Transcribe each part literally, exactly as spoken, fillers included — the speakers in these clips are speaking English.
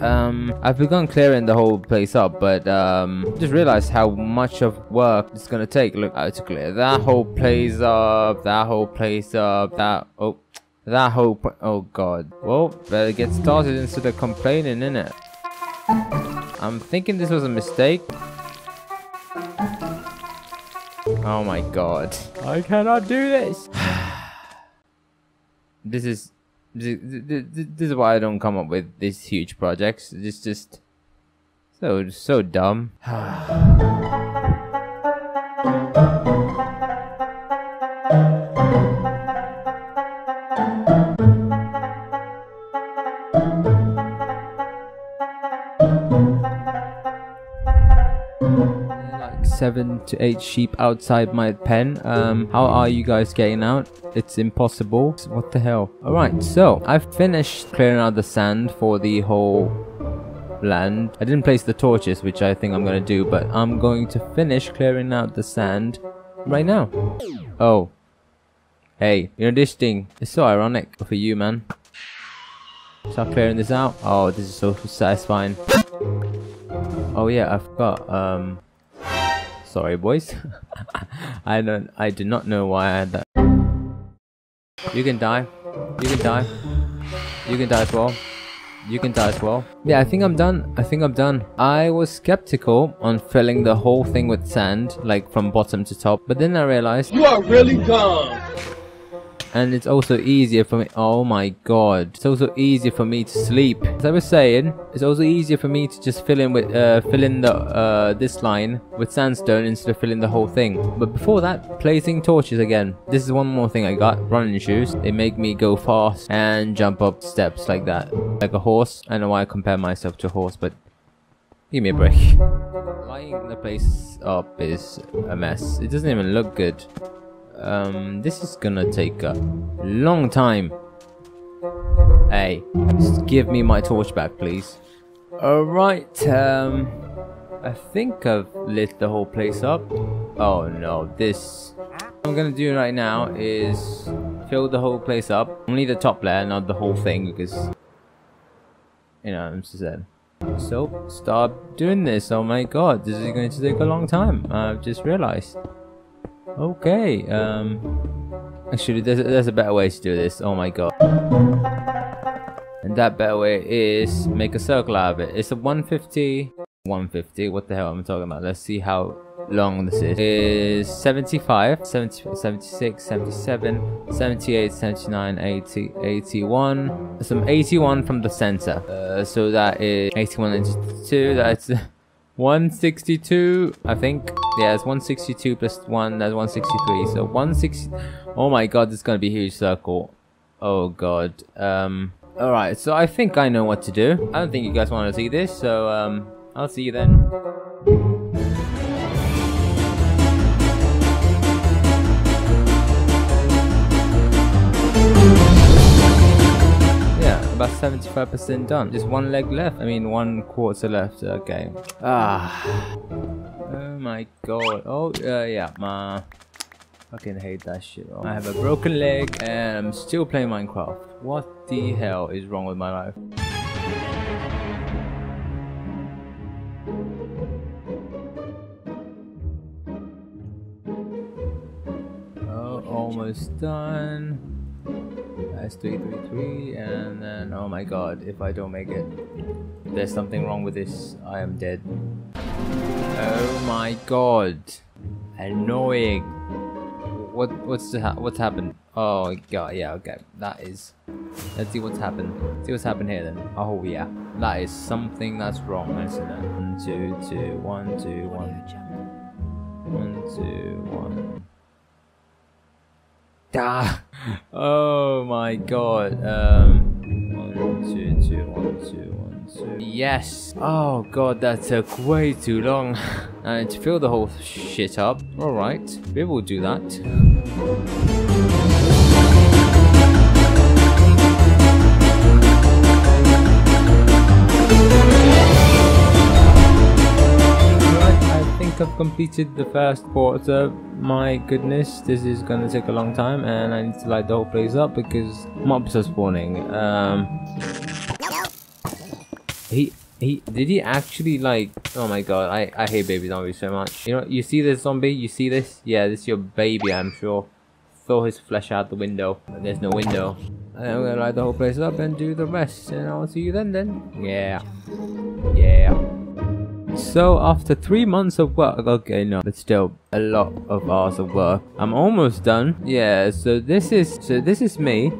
um, I've begun clearing the whole place up, but um, just realized how much of work it's gonna take. Look, I had to clear that whole place up, that whole place up, that oh, that whole pl oh god. Well, better get started instead of complaining, innit? I'm thinking this was a mistake. Oh my god! I cannot do this. This is. This, this, this is why I don't come up with these huge projects. It's just so so dumb. Seven to eight sheep outside my pen. Um, how are you guys getting out? It's impossible. What the hell? All right, so I've finished clearing out the sand for the whole land. I didn't place the torches, which I think I'm gonna do, but I'm going to finish clearing out the sand right now. Oh, hey, you know this thing? It's so ironic for you, man. Start clearing this out. Oh, this is so satisfying. Oh yeah, I've got um. Sorry, boys. I don't. I do not know why I had that. You can die. You can die. You can die as well. You can die as well. Yeah, I think I'm done. I think I'm done. I was skeptical on filling the whole thing with sand, like from bottom to top, but then I realized you are really dumb. And it's also easier for me. Oh my god! It's also easier for me to sleep. As I was saying, it's also easier for me to just fill in with uh, fill in the uh, this line with sandstone instead of filling the whole thing. But before that, placing torches again. This is one more thing I got. Running shoes. They make me go fast and jump up steps like that, like a horse. I don't know why I compare myself to a horse, but give me a break. Lining the place up is a mess. It doesn't even look good. Um, this is gonna take a long time. Hey, just give me my torch back, please. Alright, um, I think I've lit the whole place up. Oh no, this... What I'm gonna do right now is fill the whole place up. Only the top layer, not the whole thing, because... You know, I'm just sad. So, stop doing this. Oh my god, this is going to take a long time. I've just realized. Okay, um, actually there's, there's a better way to do this, oh my god. And that better way is make a circle out of it. It's a one fifty, one fifty, what the hell am I talking about? Let's see how long this is. It's seventy-five, seventy-six, seventy-seven, seventy-eight, seventy-nine, eighty, eighty-one. Some eighty-one from the center, uh, so that is eighty-one, eighty-two, that's... one sixty-two, I think. Yeah, it's one sixty-two plus one, that's one sixty-three. So one sixty. Oh my god, this is gonna be a huge circle. Oh god. Um. All right. So I think I know what to do. I don't think you guys want to see this. So um, I'll see you then. About seventy-five percent done. Just one leg left. I mean, one quarter left. Okay. Ah. Oh my god. Oh uh, yeah. Ma. Fucking hate that shit. Oh, I have a broken leg and I'm still playing Minecraft. What the hell is wrong with my life? Oh, almost done. That's three three three, and then oh my god, if I don't make it, there's something wrong with this. I am dead. Oh my god, annoying. What what's the ha what's happened? Oh god, yeah, okay, that is. Let's see what's happened. Let's see what's happened here then. Oh yeah, that is something that's wrong, isn't it? One two two one two one one two one. Ah. Oh my god. Um, one, two, two, one, two, one, two. Yes. Oh god, that took way too long. I need to fill the whole shit up. All right, we will do that. I've completed the first quarter. My goodness, this is gonna take a long time, and I need to light the whole place up because mobs are spawning. Um, He he did he actually like? Oh my god, I I hate baby zombies so much. You know, you see this zombie? You see this? Yeah, this is your baby, I'm sure. Throw his flesh out the window. There's no window. I'm gonna light the whole place up and do the rest, and I'll see you then. Then yeah, yeah. So after three months of work, okay, no, but still a lot of hours of work. I'm almost done. Yeah. So this is so this is me,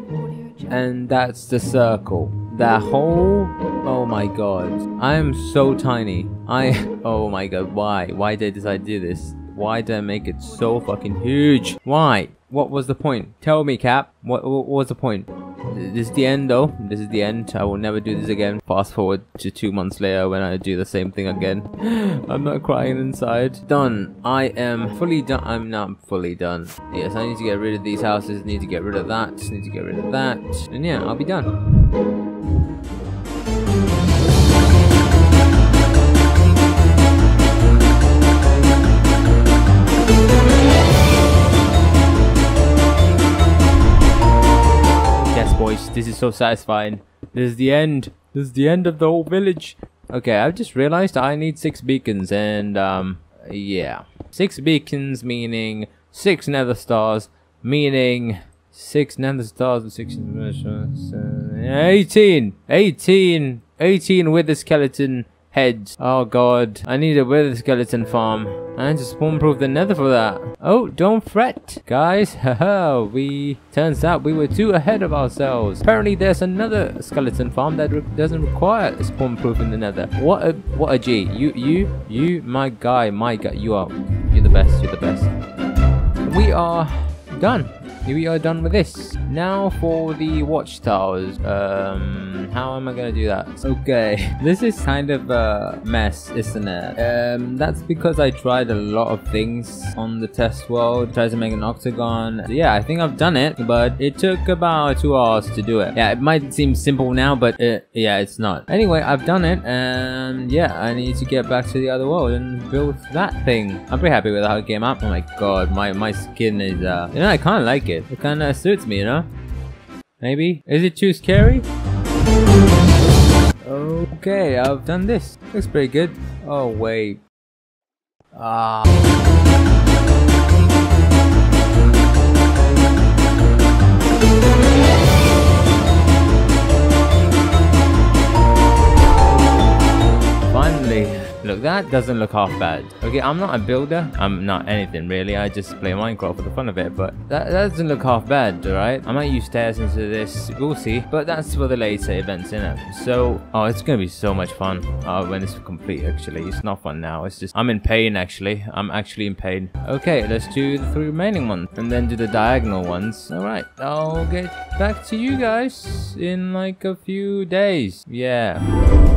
and that's the circle. That whole, oh my god, I am so tiny. I, oh my god, why? Why did I do this? Why did I make it so fucking huge? Why? What was the point? Tell me, Cap. What, what was the point? This is the end though. This is the end. I will never do this again. Fast forward to two months later when I do the same thing again. I'm not crying inside. Done. I am fully done. I'm not fully done. Yes, I need to get rid of these houses. Need to get rid of that. Need to get rid of that. And yeah, I'll be done. Boys, this is so satisfying. This is the end. This is the end of the whole village. Okay, I've just realized I need six beacons and um yeah. Six beacons meaning six nether stars, meaning six nether stars and six eighteen! Eighteen! Eighteen wither skeleton heads. Oh god. I need a wither skeleton farm. I need to spawn proof the nether for that. Oh, don't fret, guys. Haha, we turns out we were too ahead of ourselves. Apparently there's another skeleton farm that re doesn't require spawn proof in the nether. What a what a G. You you you my guy, my guy, you are you're the best, you're the best. We are done. We are done with this. Now for the watchtowers. Um, how am I gonna do that? Okay, this is kind of a mess, isn't it? Um, that's because I tried a lot of things on the test world. Tried to make an octagon. So yeah, I think I've done it, but it took about two hours to do it. Yeah, it might seem simple now, but it, yeah, it's not. Anyway, I've done it, and yeah, I need to get back to the other world and build that thing. I'm pretty happy with how it came out. Oh my god, my my skin is uh, you know, I kind of like it. It kind of suits me, you know? Maybe? Is it too scary? Okay, I've done this. Looks pretty good. Oh, wait. Ah. Finally. Look, that doesn't look half bad. Okay, I'm not a builder. I'm not anything really. I just play Minecraft for the fun of it, but that, that doesn't look half bad, right? I might use stairs into this. We'll see. But that's for the later events, innit? So, oh, it's gonna be so much fun uh, when it's complete, actually. It's not fun now. It's just, I'm in pain, actually. I'm actually in pain. Okay, let's do the three remaining ones and then do the diagonal ones. All right, I'll get back to you guys in like a few days. Yeah.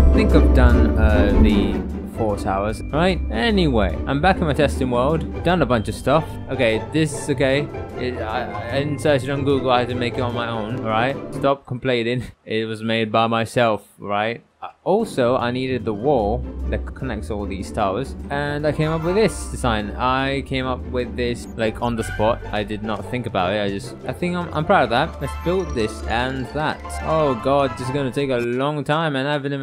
I think I've done uh, the... four towers, right? Anyway, I'm back in my testing world, done a bunch of stuff. Okay, this is okay. It, I, I didn't search it on Google, I had to make it on my own, alright? Stop complaining. It was made by myself, right? Also, I needed the wall that connects all these towers, and I came up with this design. I came up with this like on the spot. I did not think about it. I just, I think I'm, I'm proud of that. Let's build this and that. Oh god, this is gonna take a long time, and I haven't even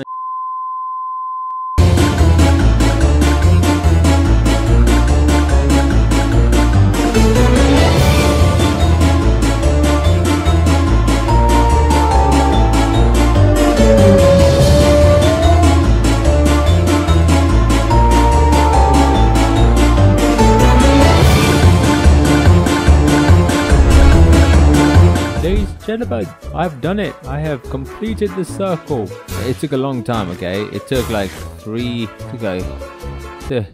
about. I've done it. I have completed the circle. It took a long time, okay? It took like three to go. Took,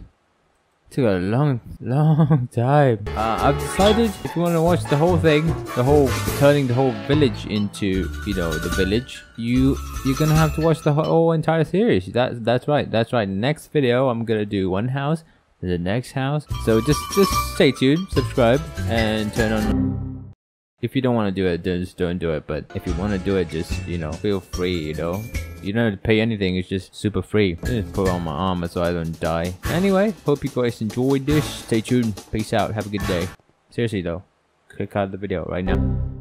took a long, long time. Uh, I've decided if you want to watch the whole thing, the whole turning the whole village into, you know, the village, you you're gonna have to watch the whole entire series. That that's right. That's right. Next video, I'm gonna do one house, the next house. So just just stay tuned, subscribe, and turn on. If you don't want to do it, just don't do it. But if you want to do it, just, you know, feel free, you know. You don't have to pay anything. It's just super free. I just put on my armor so I don't die. Anyway, hope you guys enjoyed this. Stay tuned. Peace out. Have a good day. Seriously though, click out the video right now.